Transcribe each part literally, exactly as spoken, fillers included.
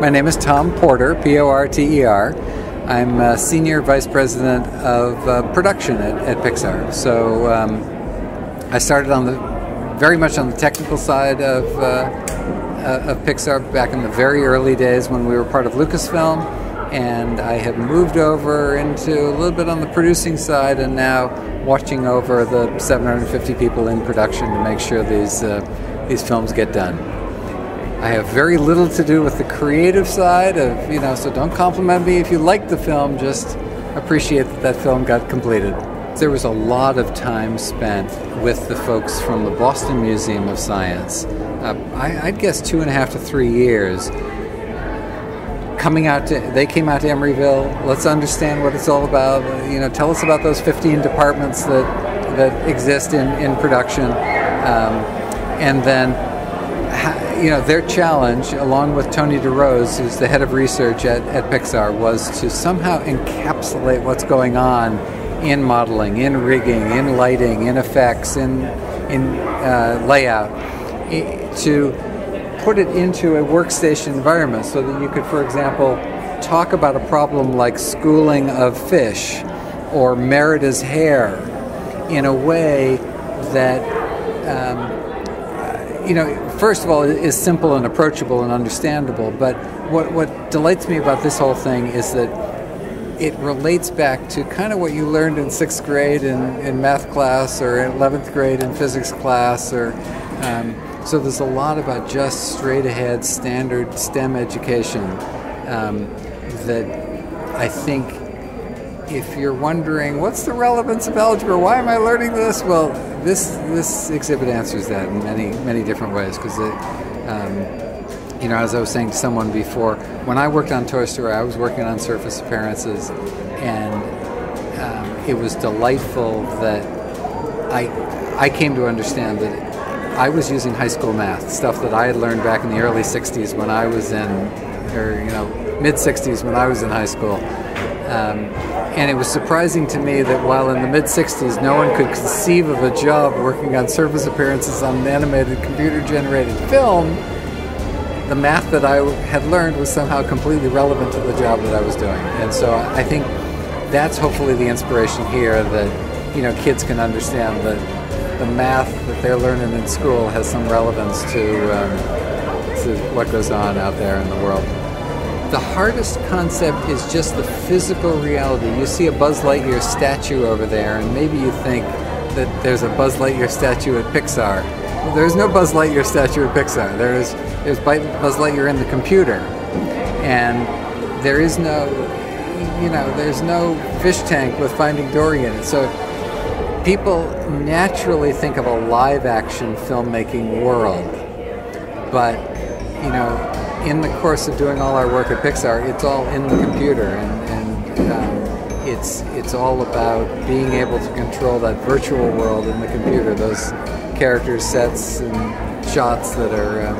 My name is Tom Porter, P O R T E R. I'm a Senior Vice President of uh, Production at, at Pixar. So um, I started on the very much on the technical side of, uh, of Pixar back in the very early days when we were part of Lucasfilm, and I have moved over into a little bit on the producing side and now watching over the seven hundred fifty people in production to make sure these, uh, these films get done. I have very little to do with the creative side of, you know, so don't compliment me if you like the film, just appreciate that that film got completed. There was a lot of time spent with the folks from the Boston Museum of Science. Uh, I, I'd guess two and a half to three years. Coming out to, they came out to Emeryville, let's understand what it's all about, you know, tell us about those fifteen departments that, that exist in, in production. Um, and then, you know, their challenge, along with Tony DeRose, who's the head of research at, at Pixar, was to somehow encapsulate what's going on in modeling, in rigging, in lighting, in effects, in, in uh, layout, to put it into a workstation environment so that you could, for example, talk about a problem like schooling of fish or Merida's hair in a way that um, you know, first of all, it is simple and approachable and understandable, but what, what delights me about this whole thing is that it relates back to kind of what you learned in sixth grade in, in math class or in eleventh grade in physics class. Or um, so there's a lot about just straight-ahead standard STEM education um, that I think if you're wondering, what's the relevance of algebra? Why am I learning this? Well, this this exhibit answers that in many many different ways. Because, um, you know, as I was saying to someone before, when I worked on Toy Story, I was working on surface appearances, and um, it was delightful that I I came to understand that I was using high school math, stuff that I had learned back in the early sixties when I was in, or you know, mid sixties when I was in high school. Um, and it was surprising to me that while in the mid sixties no one could conceive of a job working on surface appearances on an animated computer-generated film, the math that I had learned was somehow completely relevant to the job that I was doing. And so I think that's hopefully the inspiration here, that, you know, kids can understand that the math that they're learning in school has some relevance to, um, to what goes on out there in the world. The hardest concept is just the physical reality. You see a Buzz Lightyear statue over there, and maybe you think that there's a Buzz Lightyear statue at Pixar. Well, there's no Buzz Lightyear statue at Pixar. There's, there's Buzz Lightyear in the computer. And there is no, you know, there's no fish tank with Finding Dory in it. So people naturally think of a live-action filmmaking world. But, you know, in the course of doing all our work at Pixar, it's all in the computer, and, and um, it's it's all about being able to control that virtual world in the computer, those characters, sets, and shots that are, um,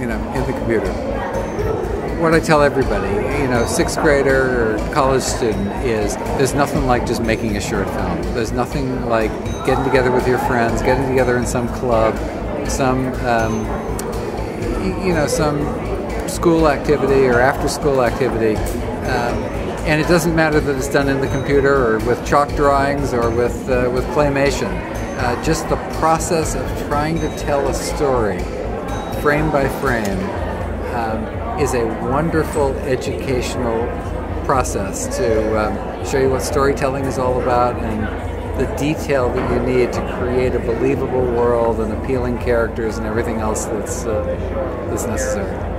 you know, in the computer. What I tell everybody, you know, sixth grader or college student, is there's nothing like just making a short film. There's nothing like getting together with your friends, getting together in some club, some, um, you know, some school activity or after-school activity, um, and it doesn't matter that it's done in the computer or with chalk drawings or with uh, with claymation. Uh, just the process of trying to tell a story, frame by frame, um, is a wonderful educational process to um, show you what storytelling is all about and the detail that you need to create a believable world and appealing characters and everything else that's, uh, that's necessary.